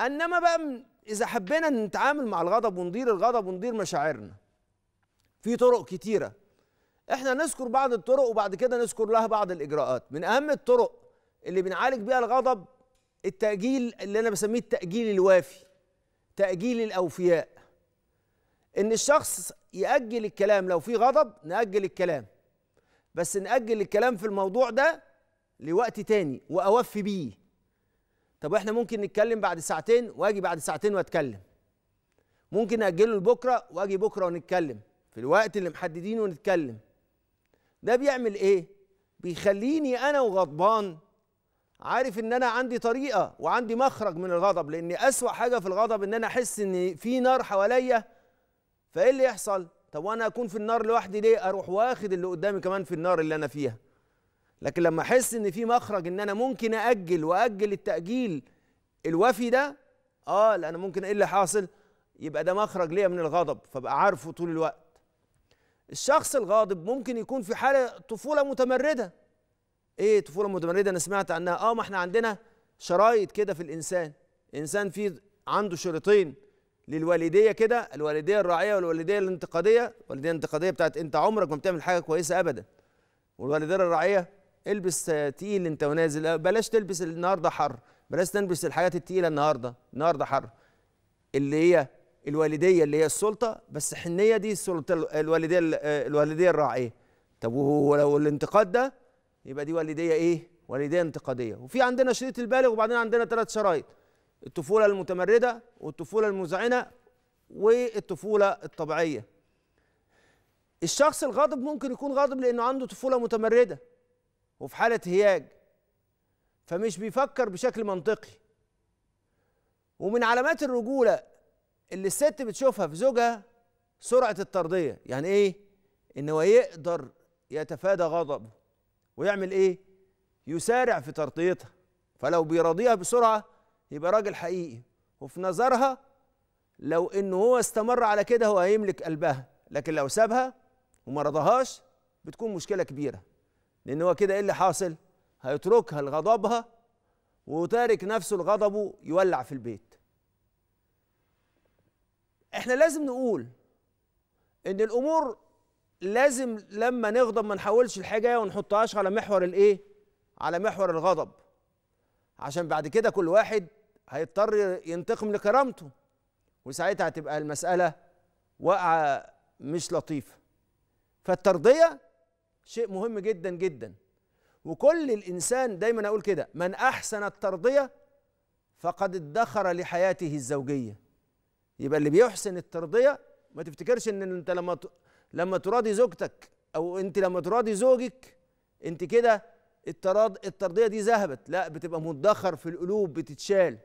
انما بقى اذا حبينا نتعامل مع الغضب وندير الغضب وندير مشاعرنا في طرق كتيره. احنا نذكر بعض الطرق وبعد كده نذكر لها بعض الاجراءات. من اهم الطرق اللي بنعالج بيها الغضب التاجيل، اللي انا بسميه التاجيل الوافي، تاجيل الاوفياء. ان الشخص ياجل الكلام، لو في غضب ناجل الكلام، بس ناجل الكلام في الموضوع ده لوقت تاني واوفي بيه. طب احنا ممكن نتكلم بعد ساعتين واجي بعد ساعتين واتكلم، ممكن ناجله لبكره واجي بكره ونتكلم في الوقت اللي محددينه ونتكلم. ده بيعمل ايه؟ بيخليني انا وغضبان عارف ان انا عندي طريقه وعندي مخرج من الغضب، لان اسوأ حاجه في الغضب ان انا احس ان في نار حواليا، فايه اللي يحصل؟ طب وانا اكون في النار لوحدي ليه؟ اروح واخد اللي قدامي كمان في النار اللي انا فيها. لكن لما احس ان في مخرج ان انا ممكن ااجل وااجل التاجيل الوفي ده، لا انا ممكن ايه اللي حاصل؟ يبقى ده مخرج ليا من الغضب، فبقى عارفه طول الوقت. الشخص الغاضب ممكن يكون في حاله طفوله متمرده. ايه طفوله متمرده؟ انا سمعت عنها. ما احنا عندنا شرايط كده في الانسان، انسان فيه عنده شريطين للوالديه كده، الوالديه الراعيه والوالديه الانتقاديه. الوالديه الانتقاديه بتاعت انت عمرك ما بتعمل حاجه كويسه ابدا، والوالديه الراعيه البس تقيل انت ونازل، بلاش تلبس النهارده حر، بلاش تلبس الحاجات التقيله النهارده حر. اللي هي الوالديه اللي هي السلطه، بس حنيه دي السلطه الوالديه الراعيه. طب وهو لو الانتقاد ده يبقى دي والديه ايه؟ والديه انتقاديه. وفي عندنا شريط البالغ، وبعدين عندنا 3 شرايط، الطفوله المتمرده والطفوله المزعنه والطفوله الطبيعيه. الشخص الغاضب ممكن يكون غاضب لانه عنده طفوله متمرده وفي حاله هياج، فمش بيفكر بشكل منطقي. ومن علامات الرجوله اللي الست بتشوفها في زوجها سرعه الترضيه. يعني ايه؟ ان هو يقدر يتفادى غضبه ويعمل ايه؟ يسارع في ترضيتها. فلو بيراضيها بسرعه يبقى راجل حقيقي، وفي نظرها لو انه هو استمر على كده هو هيملك قلبها، لكن لو سابها وما رضاهاش بتكون مشكله كبيره، لان هو كده ايه اللي حاصل؟ هيتركها لغضبها، وتارك نفسه لغضبه يولع في البيت. احنا لازم نقول ان الامور لازم لما نغضب ما نحولش الحاجه ونحطهاش على محور الايه؟ على محور الغضب، عشان بعد كده كل واحد هيضطر ينتقم لكرامته، وساعتها هتبقى المساله واقعه مش لطيفه. فالترضيه شيء مهم جدا جدا، وكل الانسان دايما اقول كده، من احسن الترضيه فقد ادخر لحياته الزوجيه. يبقى اللي بيحسن الترضيه، ما تفتكرش ان انت لما تراضي زوجتك او انت لما تراضي زوجك انت كده الترضيه دي ذهبت، لا بتبقى مدخر في القلوب، بتتشال.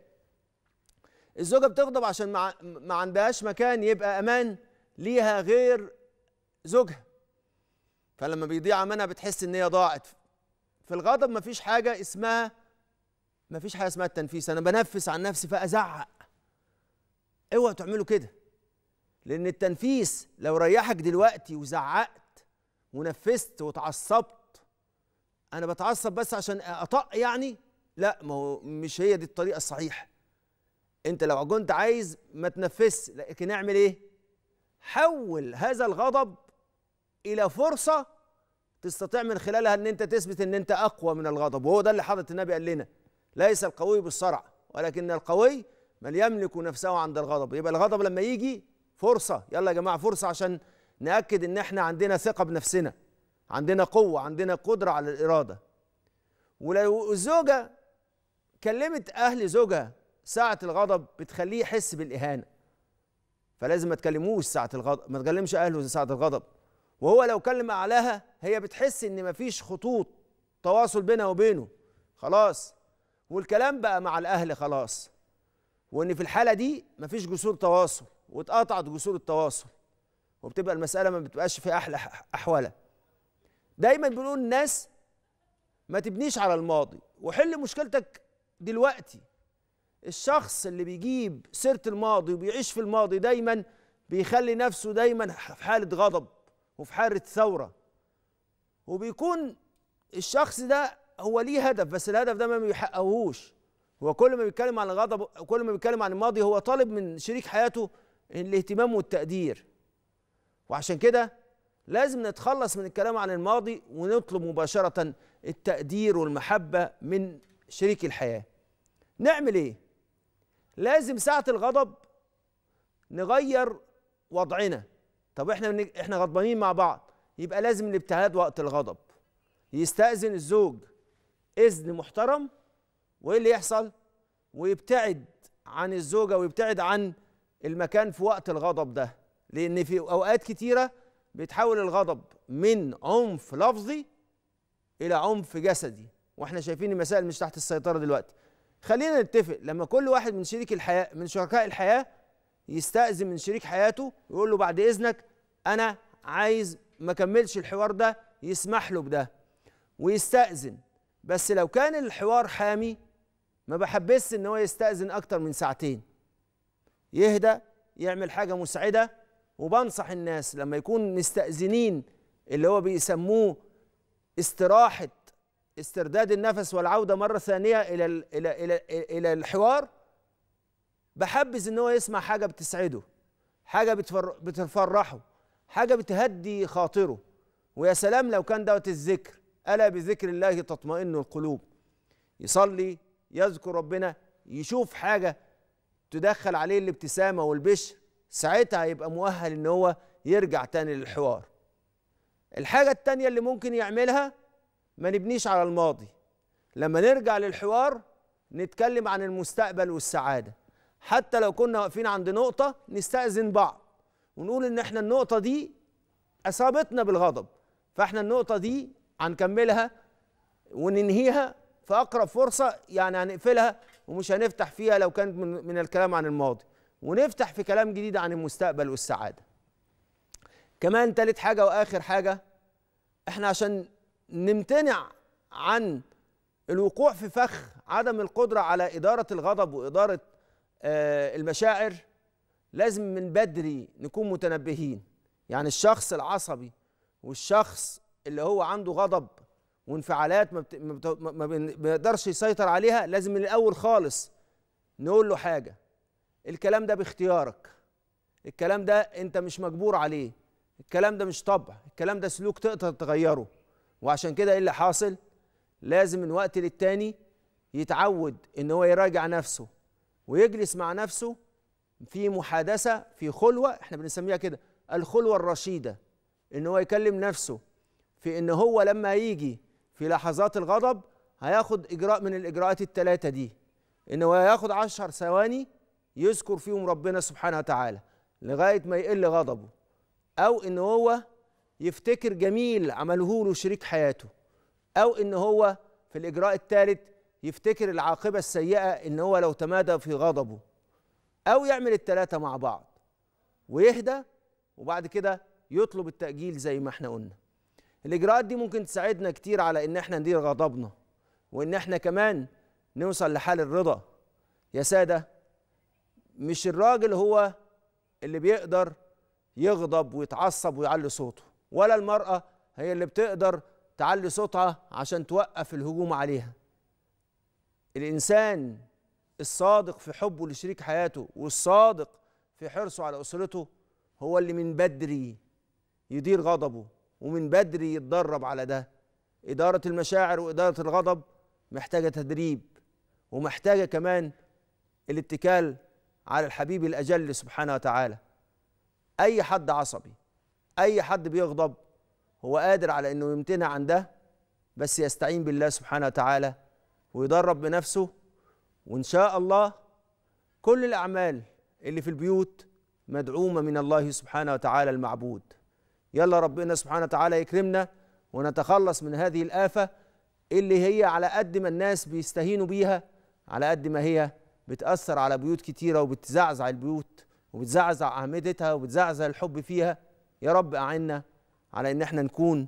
الزوجه بتغضب عشان ما عندهاش مكان يبقى امان ليها غير زوجها، فلما بيضيع امانها بتحس ان هي ضاعت. في الغضب ما فيش حاجه اسمها التنفيس، انا بنفس عن نفسي فازعق. اوعوا تعملوا كده، لان التنفيس لو ريحك دلوقتي وزعقت ونفست واتعصبت، انا بتعصب بس عشان اطق يعني، لا، ما هو مش هي دي الطريقه الصحيحه. انت لو كنت عايز ما تنفسش، لكن اعمل ايه؟ حول هذا الغضب الى فرصه تستطيع من خلالها ان انت تثبت ان انت اقوى من الغضب، وهو ده اللي حضرة النبي قال لنا: ليس القوي بالصرع ولكن القوي من يملك نفسه عند الغضب. يبقى الغضب لما يجي فرصة، يلا يا جماعة فرصة عشان نأكد إن إحنا عندنا ثقة بنفسنا، عندنا قوة، عندنا قدرة على الإرادة. ولو الزوجة كلمت أهل زوجها ساعة الغضب بتخليه يحس بالإهانة، فلازم ما تكلموش ساعة الغضب، ما تكلمش أهله ساعة الغضب. وهو لو كلم أعلاها هي بتحس إن مفيش خطوط تواصل بينها وبينه خلاص، والكلام بقى مع الأهل خلاص، وإن في الحالة دي مفيش جسور تواصل، واتقطعت جسور التواصل، وبتبقى المسألة ما بتبقاش في أحلى أحوالها. دايما بنقول الناس ما تبنيش على الماضي، وحل مشكلتك دلوقتي. الشخص اللي بيجيب سيرة الماضي وبيعيش في الماضي دايما بيخلي نفسه دايما في حالة غضب وفي حالة ثورة، وبيكون الشخص ده هو ليه هدف بس الهدف ده ما بيحققهوش، وكل ما بيتكلم عن الغضب وكل ما بيتكلم عن الماضي هو طالب من شريك حياته الاهتمام والتقدير. وعشان كده لازم نتخلص من الكلام عن الماضي ونطلب مباشرة التقدير والمحبة من شريك الحياة. نعمل ايه؟ لازم ساعة الغضب نغير وضعنا. طب احنا غضبانين مع بعض، يبقى لازم الابتعاد وقت الغضب. يستأذن الزوج إذن محترم، وايه اللي يحصل؟ ويبتعد عن الزوجة ويبتعد عن المكان في وقت الغضب ده، لأن في أوقات كتيرة بيتحول الغضب من عنف لفظي إلى عنف جسدي، واحنا شايفين المسائل مش تحت السيطرة دلوقتي. خلينا نتفق لما كل واحد من شركاء الحياة يستأذن من شريك حياته ويقول له بعد إذنك أنا عايز ما اكملش الحوار ده، يسمح له بده ويستأذن. بس لو كان الحوار حامي ما بحبسش ان هو يستأذن اكتر من ساعتين، يهدى يعمل حاجة مسعدة. وبنصح الناس لما يكون مستأذنين اللي هو بيسموه استراحة استرداد النفس والعودة مرة ثانية إلى الحوار، بحبس ان هو يسمع حاجة بتسعده، حاجة بتفرحه، حاجة بتهدي خاطره. ويا سلام لو كان دوت الذكر، ألا بذكر الله تطمئن القلوب. يصلي، يذكر ربنا، يشوف حاجة تدخل عليه الابتسامة والبشر، ساعتها يبقى مؤهل إن هو يرجع تاني للحوار. الحاجة التانية اللي ممكن يعملها، ما نبنيش على الماضي. لما نرجع للحوار نتكلم عن المستقبل والسعادة. حتى لو كنا واقفين عند نقطة نستأذن بعض ونقول إن احنا النقطة دي أصابتنا بالغضب، فاحنا النقطة دي هنكملها وننهيها في أقرب فرصة، يعني هنقفلها ومش هنفتح فيها لو كانت من الكلام عن الماضي، ونفتح في كلام جديد عن المستقبل والسعادة. كمان تالت حاجة وآخر حاجة، احنا عشان نمتنع عن الوقوع في فخ عدم القدرة على إدارة الغضب وإدارة المشاعر، لازم من بدري نكون متنبهين. يعني الشخص العصبي والشخص اللي هو عنده غضب وانفعالات ما بيقدرش يسيطر عليها، لازم من الأول خالص نقول له حاجة. الكلام ده باختيارك، الكلام ده أنت مش مجبور عليه، الكلام ده مش طبع، الكلام ده سلوك تقدر تغيره. وعشان كده إيه اللي حاصل؟ لازم من وقت للتاني يتعود إن هو يراجع نفسه ويجلس مع نفسه في محادثة، في خلوة، احنا بنسميها كده الخلوة الرشيدة. إن هو يكلم نفسه في إن هو لما يجي في لحظات الغضب هياخد إجراء من الإجراءات الثلاثة دي. إن هو هياخد 10 ثواني يذكر فيهم ربنا سبحانه وتعالى لغاية ما يقل غضبه، أو إن هو يفتكر جميل عمله له شريك حياته، أو إن هو في الإجراء الثالث يفتكر العاقبة السيئة إن هو لو تمادى في غضبه، أو يعمل الثلاثة مع بعض ويهدى وبعد كده يطلب التأجيل زي ما احنا قلنا. الإجراءات دي ممكن تساعدنا كتير على إن احنا ندير غضبنا وإن احنا كمان نوصل لحال الرضا. يا سادة، مش الراجل هو اللي بيقدر يغضب ويتعصب ويعلي صوته، ولا المرأة هي اللي بتقدر تعلي صوتها عشان توقف الهجوم عليها. الإنسان الصادق في حبه لشريك حياته والصادق في حرصه على أسرته هو اللي من بدري يدير غضبه ومن بدري يتدرب على ده. إدارة المشاعر وإدارة الغضب محتاجة تدريب، ومحتاجة كمان الاتكال على الحبيب الأجل سبحانه وتعالى. أي حد عصبي، أي حد بيغضب، هو قادر على إنه يمتنع عن ده، بس يستعين بالله سبحانه وتعالى ويدرب بنفسه. وإن شاء الله كل الأعمال اللي في البيوت مدعومة من الله سبحانه وتعالى المعبود. يلا ربنا سبحانه وتعالى يكرمنا ونتخلص من هذه الآفة اللي هي على قد ما الناس بيستهينوا بيها على قد ما هي بتأثر على بيوت كتيرة وبتزعزع البيوت وبتزعزع أعمدتها وبتزعزع الحب فيها. يا رب أعنا على إن احنا نكون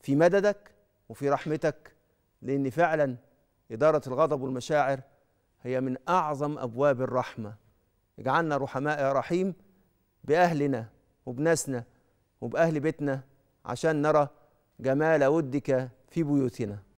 في مددك وفي رحمتك، لأن فعلا إدارة الغضب والمشاعر هي من أعظم أبواب الرحمة. اجعلنا رحماء يا رحيم بأهلنا وبناسنا وبأهل بيتنا عشان نرى جمال ودك في بيوتنا.